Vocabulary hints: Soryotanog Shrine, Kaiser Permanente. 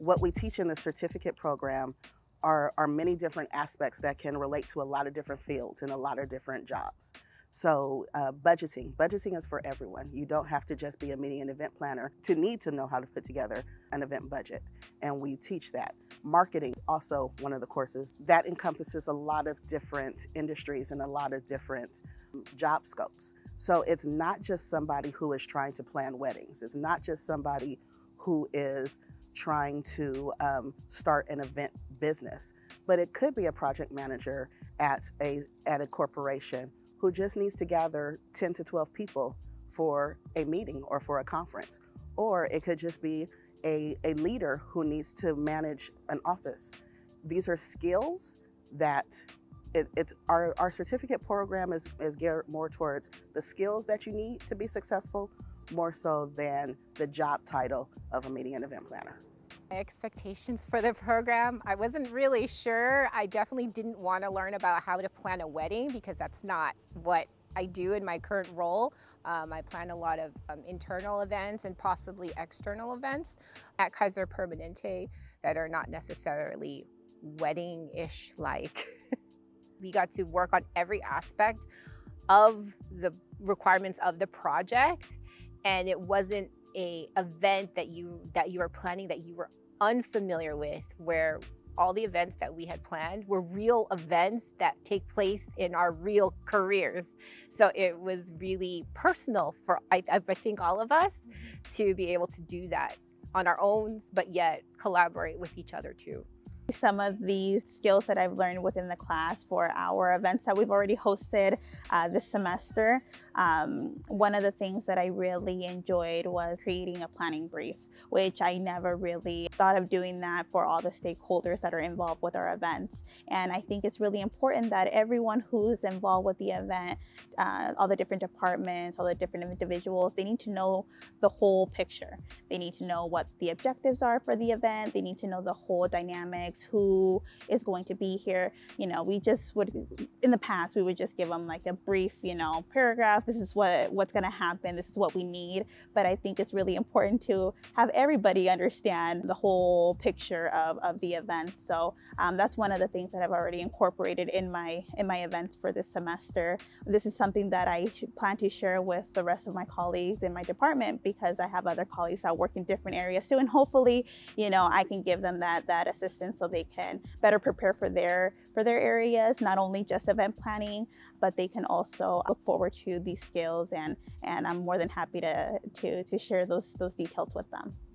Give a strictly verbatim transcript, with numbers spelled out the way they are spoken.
what we teach in the certificate program are, are many different aspects that can relate to a lot of different fields and a lot of different jobs. So uh, budgeting, budgeting is for everyone. You don't have to just be a meeting and event planner to need to know how to put together an event budget, and we teach that. Marketing is also one of the courses that encompasses a lot of different industries and a lot of different job scopes. So it's not just somebody who is trying to plan weddings. It's not just somebody who is trying to um, start an event business, but it could be a project manager at a, at a corporation who just needs to gather ten to twelve people for a meeting or for a conference. Or it could just be a, a leader who needs to manage an office. These are skills that it, it's our, our certificate program is, is geared more towards the skills that you need to be successful, more so than the job title of a meeting and event planner. My expectations for the program, I wasn't really sure. I definitely didn't want to learn about how to plan a wedding because that's not what I do in my current role. Um, I plan a lot of um, internal events and possibly external events at Kaiser Permanente that are not necessarily wedding-ish like. We got to work on every aspect of the requirements of the project, and it wasn't a event that you that you were planning that you were unfamiliar with, where all the events that we had planned were real events that take place in our real careers. So it was really personal for, I, I think, all of us to be able to do that on our own, but yet collaborate with each other too. Some of the skills that I've learned within the class for our events that we've already hosted uh, this semester. Um, one of the things that I really enjoyed was creating a planning brief, which I never really thought of doing that for all the stakeholders that are involved with our events. And I think it's really important that everyone who's involved with the event, uh, all the different departments, all the different individuals, they need to know the whole picture. They need to know what the objectives are for the event. They need to know the whole dynamics. Who is going to be here? You know, we just would, in the past, we would just give them like a brief, you know, paragraph. This is what what's going to happen. This is what we need. But I think it's really important to have everybody understand the whole picture of, of the event. So um, that's one of the things that I've already incorporated in my in my events for this semester. This is something that I plan to share with the rest of my colleagues in my department, because I have other colleagues that work in different areas too, and hopefully, you know, I can give them that that assistance, so they can better prepare for their for their areas, not only just event planning, but they can also look forward to these skills, and and I'm more than happy to to to share those those details with them.